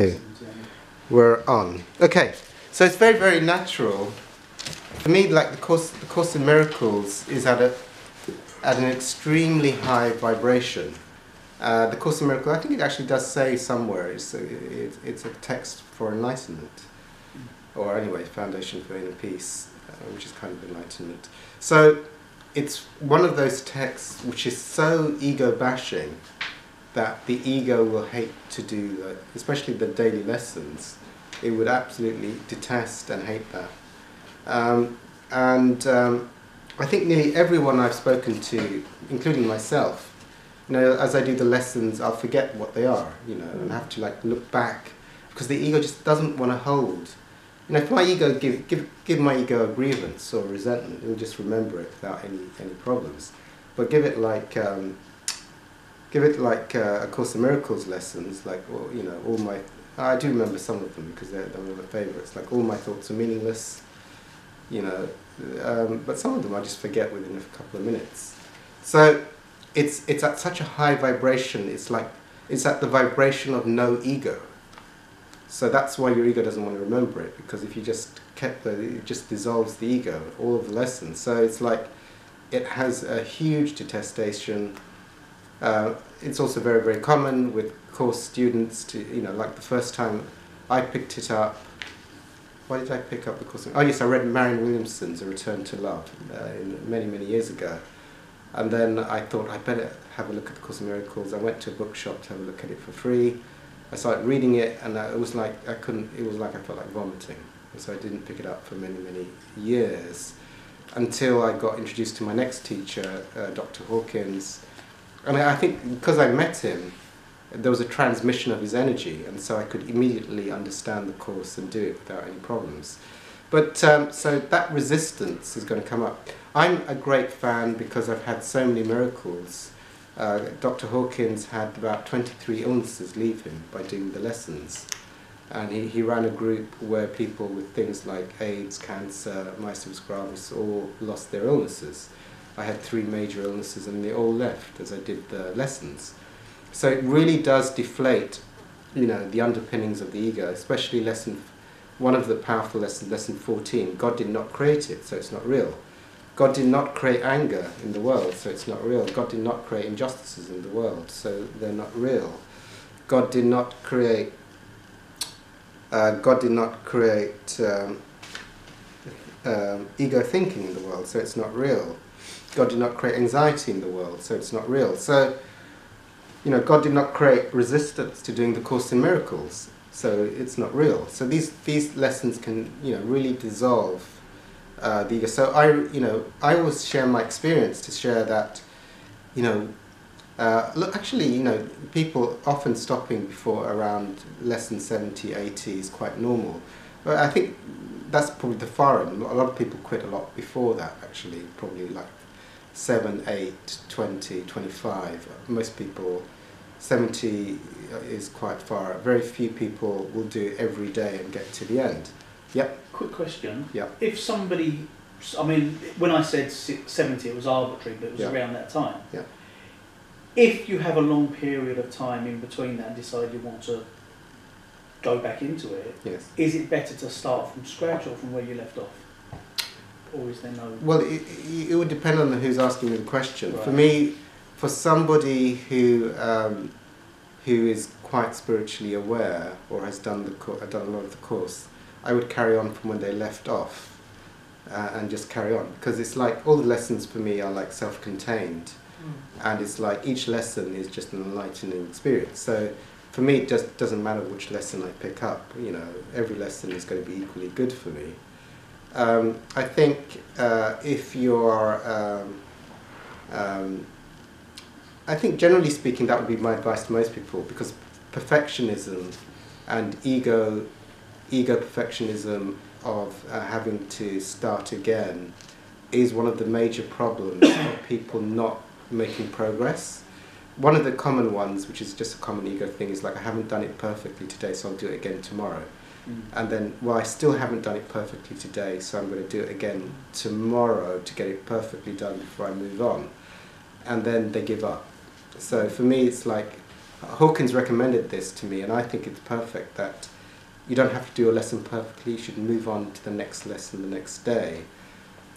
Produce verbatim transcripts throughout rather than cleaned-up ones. Okay, we're on. Okay, so it's very, very natural. For me, like the Course, the Course in Miracles is at a at an extremely high vibration. Uh, the Course in Miracles, I think it actually does say somewhere, it's a, it, it's a text for enlightenment, or anyway, foundation for inner peace, uh, which is kind of enlightenment. So it's one of those texts which is so ego-bashing that the ego will hate to do, the, especially the daily lessons. It would absolutely detest and hate that. Um, and um, I think nearly everyone I've spoken to, including myself, you know, as I do the lessons, I'll forget what they are, you know, and have to like look back, because the ego just doesn't want to hold. You know, if my ego give give give my ego a grievance or resentment, it'll just remember it without any any problems. But give it like. Um, Give it like uh, A Course in Miracles lessons, like, well, you know, all my... I do remember some of them because they're, they're one of my favourites, like all my thoughts are meaningless, you know, um, but some of them I just forget within a couple of minutes. So it's, it's at such a high vibration, it's like, it's at the vibration of no ego. So that's why your ego doesn't want to remember it, because if you just kept the... it just dissolves the ego, all of the lessons. So it's like, it has a huge detestation. Uh, it's also very, very common with course students to, you know, like the first time I picked it up, why did I pick up the course? Oh yes, I read Marion Williamson's A Return to Love uh, in many, many years ago. And then I thought I'd better have a look at the Course in Miracles. I went to a bookshop to have a look at it for free. I started reading it and I, it was like I couldn't, it was like I felt like vomiting. And so I didn't pick it up for many, many years until I got introduced to my next teacher, uh, Doctor Hawkins. And I think because I met him, there was a transmission of his energy, and so I could immediately understand the Course and do it without any problems. But um, so that resistance is going to come up. I'm a great fan because I've had so many miracles. Uh, Doctor Hawkins had about twenty-three illnesses leave him by doing the lessons. And he, he ran a group where people with things like AIDS, cancer, myasthenia gravis all lost their illnesses. I had three major illnesses and they all left as I did the lessons. So it really does deflate, you know, the underpinnings of the ego, especially lesson, one of the powerful lessons, lesson fourteen, God did not create it, so it's not real. God did not create anger in the world, so it's not real. God did not create injustices in the world, so they're not real. God did not create, uh, God did not create um, um, ego thinking in the world, so it's not real. God did not create anxiety in the world, so it's not real. So, you know, God did not create resistance to doing the Course in Miracles, so it's not real. So these these lessons can, you know, really dissolve uh, the ego. So I, you know, I always share my experience to share that, you know, uh, look, actually, you know, people often stopping before around lesson seventy, eighty is quite normal. But I think that's probably the far end. A lot of people quit a lot before that, actually, probably like seven, eight, twenty, twenty-five. Most people, seventy is quite far. Very few people will do it every day and get to the end. Yep. Quick question. Yep. If somebody, I mean, when I said seventy, it was arbitrary, but it was yep. around that time. Yep. If you have a long period of time in between that and decide you want to go back into it, yes. is it better to start from scratch or from where you left off? Or is there no... Well, it, it would depend on who's asking me the question. Right. For me, for somebody who um, who is quite spiritually aware or has done the done a lot of the course, I would carry on from when they left off uh, and just carry on, because it's like all the lessons for me are like self-contained, mm. and it's like each lesson is just an enlightening experience. So for me, it just doesn't matter which lesson I pick up. You know, every lesson is going to be equally good for me. Um, I think uh, if you're, um, um, I think generally speaking that would be my advice to most people, because perfectionism and ego, ego perfectionism of uh, having to start again is one of the major problems of people not making progress. One of the common ones, which is just a common ego thing, is like, I haven't done it perfectly today, so I'll do it again tomorrow. And then, well, I still haven't done it perfectly today, so I'm going to do it again tomorrow to get it perfectly done before I move on. And then they give up. So for me, it's like, Hawkins recommended this to me, and I think it's perfect that you don't have to do a lesson perfectly, you should move on to the next lesson the next day.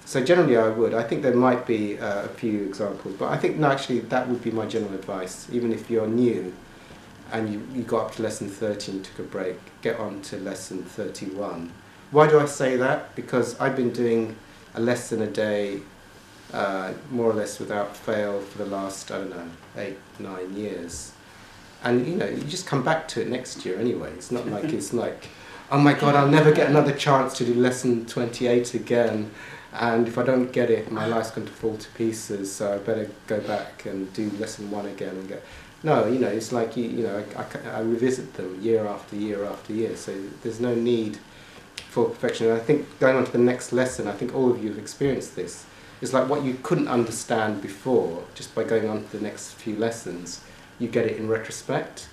So generally I would. I think there might be uh, a few examples, but I think no, actually that would be my general advice. Even if you're new and you, you got up to lesson thirty and took a break, get on to lesson thirty-one. Why do I say that? Because I've been doing a lesson a day uh, more or less without fail for the last, I don't know, eight, nine years. And you know, you just come back to it next year anyway. It's not like it's like, oh my God, I'll never get another chance to do lesson twenty-eight again. And if I don't get it, my life's going to fall to pieces, so I better go back and do lesson one again and go. No, you know, it's like, you, you know, I, I, I revisit them year after year after year, so there's no need for perfection. And I think going on to the next lesson, I think all of you have experienced this. It's like what you couldn't understand before, just by going on to the next few lessons, you get it in retrospect.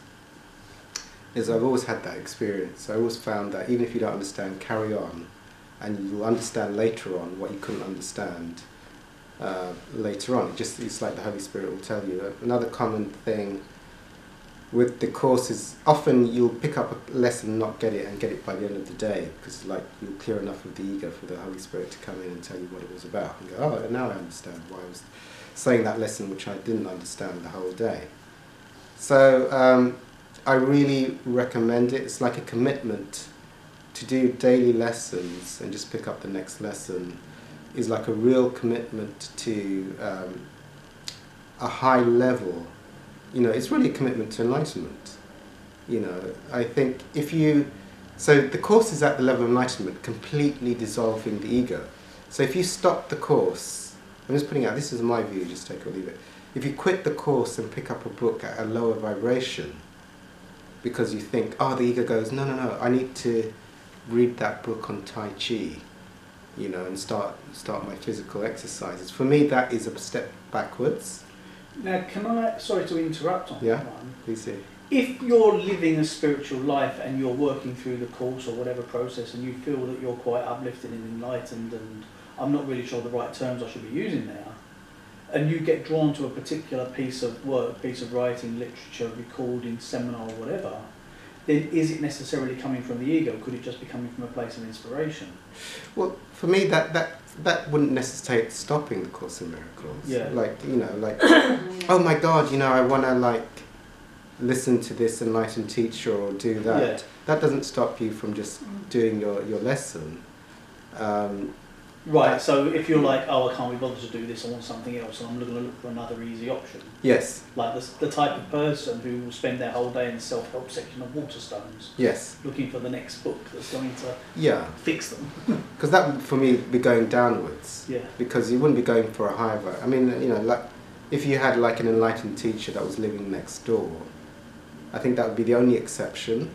Is I've always had that experience. I always found that even if you don't understand, carry on. And you'll understand later on what you couldn't understand uh, later on. It just, it's like the Holy Spirit will tell you. Another common thing with the course is often you'll pick up a lesson, not get it, and get it by the end of the day, because like you'll clear enough of the ego for the Holy Spirit to come in and tell you what it was about. And go, oh, now I understand why I was saying that lesson which I didn't understand the whole day. So um, I really recommend it. It's like a commitment. To do daily lessons and just pick up the next lesson is like a real commitment to um, a high level. You know, it's really a commitment to enlightenment. You know, I think if you... So the course is at the level of enlightenment, completely dissolving the ego. So if you stop the course, I'm just putting out, this is my view, just take or leave it. If you quit the course and pick up a book at a lower vibration because you think, oh, the ego goes, no, no, no, I need to read that book on Tai Chi, you know, and start start my physical exercises. For me, that is a step backwards. Now, can I? Sorry to interrupt on yeah, that one. Please do. If you're living a spiritual life and you're working through the course or whatever process, and you feel that you're quite uplifted and enlightened, and I'm not really sure the right terms I should be using now, and you get drawn to a particular piece of work, piece of writing, literature, recording, seminar, or whatever. Then is it necessarily coming from the ego? Could it just be coming from a place of inspiration? Well, for me, that that that wouldn't necessitate stopping the Course in Miracles. Yeah. Like, you know, like, oh my God, you know, I want to like listen to this enlightened teacher or do that. Yeah. That doesn't stop you from just doing your your lesson. Um, right. So if you're like, oh, I can't be bothered to do this, I want something else, and I'm going to look for another easy option. Yes. Like the, the type of person who will spend their whole day in the self-help section of Waterstones. Yes. Looking for the next book that's going to yeah. fix them. Because that would, for me, be going downwards. Yeah. Because you wouldn't be going for a higher vote. I mean, you know, like if you had like an enlightened teacher that was living next door, I think that would be the only exception.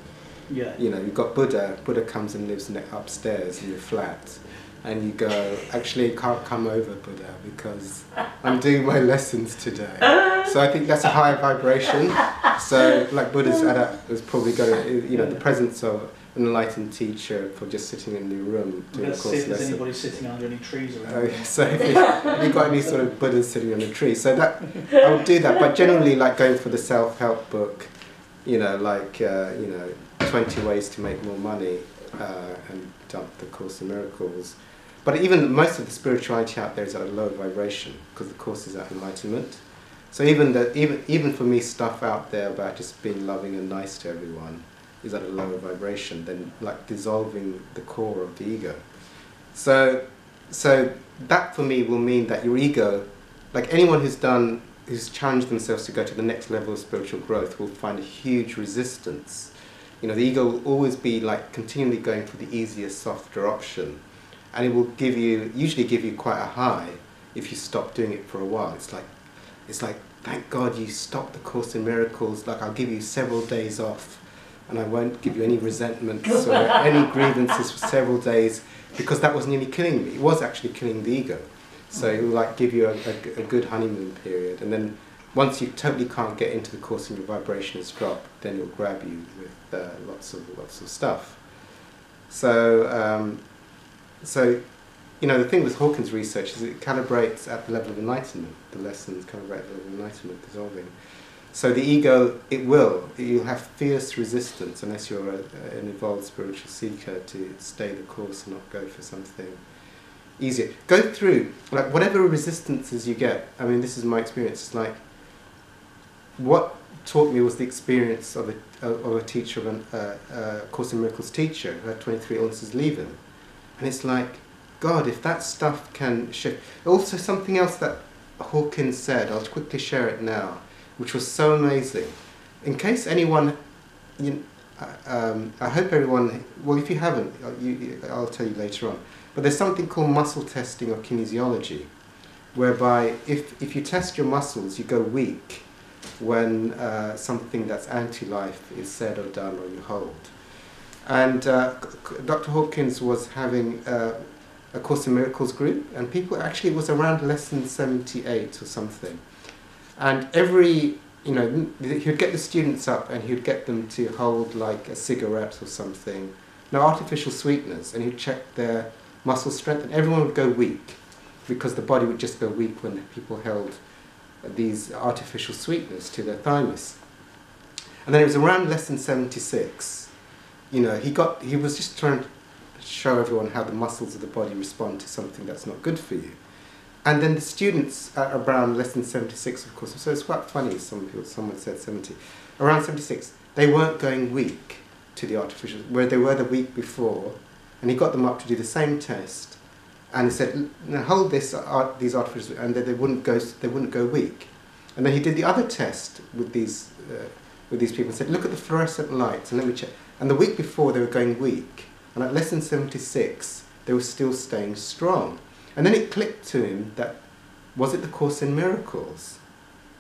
Yeah. You know, you've got Buddha. Buddha comes and lives ne upstairs in your flat. And you go, actually, you can't come over, Buddha, because I'm doing my lessons today. So I think that's a higher vibration. So, like Buddha's adept was probably going to, you know, the presence of an enlightened teacher for just sitting in the room doing a course lesson. Is anybody sitting under any trees or anything? Uh, so if, you, if you've got any sort of Buddhas sitting on a tree, so that I would do that. But generally, like going for the self-help book, you know, like uh, you know, twenty ways to make more money, uh, and dump the Course in Miracles. But even most of the spirituality out there is at a low vibration because the Course is at enlightenment. So even the, even even for me, stuff out there about just being loving and nice to everyone is at a lower vibration than like dissolving the core of the ego. So so that for me will mean that your ego, like anyone who's done who's challenged themselves to go to the next level of spiritual growth, will find a huge resistance. You know, the ego will always be like continually going for the easier, softer option. And it will give you, usually give you quite a high if you stop doing it for a while. It's like, it's like, thank God you stopped the Course in Miracles. Like, I'll give you several days off, and I won't give you any resentments or any grievances for several days, because that was nearly killing me. It was actually killing the ego. So it will like give you a, a, a good honeymoon period, and then once you totally can't get into the Course and your vibration is dropped, then it will grab you with uh, lots of lots of stuff. So. Um, So, you know, the thing with Hawkins' research is it calibrates at the level of enlightenment. The lessons calibrate at the level of enlightenment, dissolving. So the ego, it will. You'll have fierce resistance unless you're a, an evolved spiritual seeker to stay the course and not go for something easier. Go through, like, whatever resistances you get. I mean, this is my experience. It's like, what taught me was the experience of a, of a teacher, of an, uh, a Course in Miracles teacher who had twenty-three illnesses leaving. And it's like, God, if that stuff can shift. Also, something else that Hawkins said, I'll quickly share it now, which was so amazing. In case anyone, you, um, I hope everyone, well, if you haven't, you, I'll tell you later on, but there's something called muscle testing or kinesiology, whereby if, if you test your muscles, you go weak when uh, something that's anti-life is said or done or you hold. And uh, Doctor Hawkins was having uh, a Course in Miracles group, and people, actually it was around lesson seventy-eight or something. And every, you know, he'd get the students up and he'd get them to hold like a cigarette or something, no artificial sweeteners, and he'd check their muscle strength, and everyone would go weak because the body would just go weak when people held these artificial sweeteners to their thymus. And then it was around lesson seventy-six, you know, he got, he was just trying to show everyone how the muscles of the body respond to something that's not good for you. And then the students at around lesson seventy-six, of course, so it's quite funny, some people, someone said seventy, around seventy-six, they weren't going weak to the artificial, where they were the week before, and he got them up to do the same test, and he said, now hold this, art, these artificial, and they, they, wouldn't go, they wouldn't go weak. And then he did the other test with these, uh, with these people and said, look at the fluorescent lights, and let me check. And the week before, they were going weak, and at lesson seventy-six, they were still staying strong. And then it clicked to him that, was it the Course in Miracles?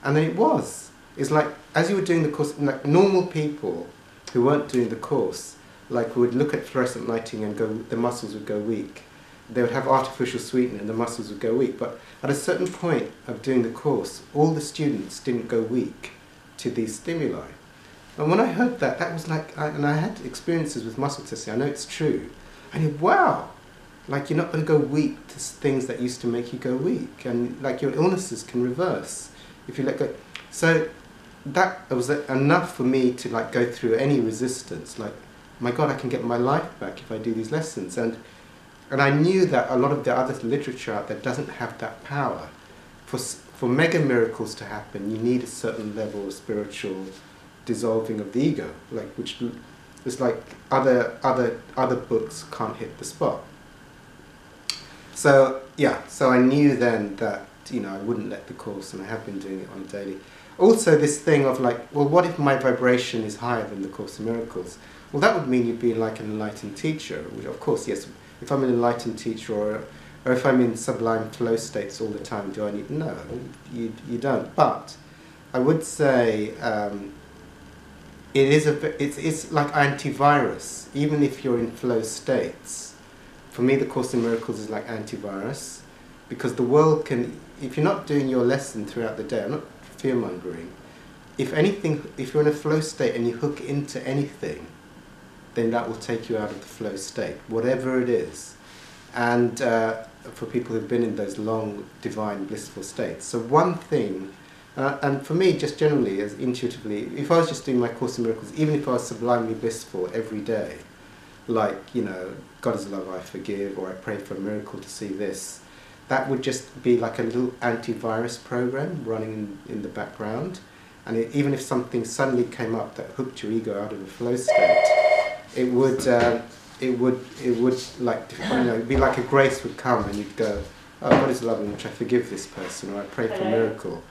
And then it was. It's like, as you were doing the course, like normal people who weren't doing the course, like would look at fluorescent lighting and go, the muscles would go weak. They would have artificial sweetener and the muscles would go weak. But at a certain point of doing the course, all the students didn't go weak to these stimuli. And when I heard that, that was like, I, and I had experiences with muscle testing, I know it's true. I knew, wow! Like, you're not going to go weak to things that used to make you go weak, and like your illnesses can reverse if you let go. So that was enough for me to like go through any resistance. Like, my God, I can get my life back if I do these lessons. And and I knew that a lot of the other literature out there doesn't have that power. For for mega miracles to happen, you need a certain level of spiritual dissolving of the ego, like which is like other other other books can't hit the spot. So, yeah, so I knew then that, you know, I wouldn't let the course, and I have been doing it on a daily. Also this thing of like, well, what if my vibration is higher than the Course in Miracles? Well, that would mean you'd be like an enlightened teacher, which of course, yes, if I'm an enlightened teacher, or, or if I'm in sublime flow states all the time, do I need, no, you, you don't. But I would say um, it is a, it's, it's like antivirus, even if you're in flow states. For me, the Course in Miracles is like antivirus, because the world can, if you're not doing your lesson throughout the day, I'm not fear-mongering, if anything, if you're in a flow state and you hook into anything, then that will take you out of the flow state, whatever it is. And uh, for people who've been in those long, divine, blissful states. So one thing, uh, and for me, just generally, as intuitively, if I was just doing my Course in Miracles, even if I was sublimely blissful every day, like, you know, God is love, I forgive, or I pray for a miracle to see this. That would just be like a little antivirus program running in, in the background. And it, even if something suddenly came up that hooked your ego out of the flow state, it would, uh, it would, it would like, you know, it'd be like a grace would come and you'd go, oh, God is love in which I forgive this person, or I pray for a miracle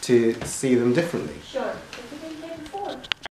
to see them differently. Sure.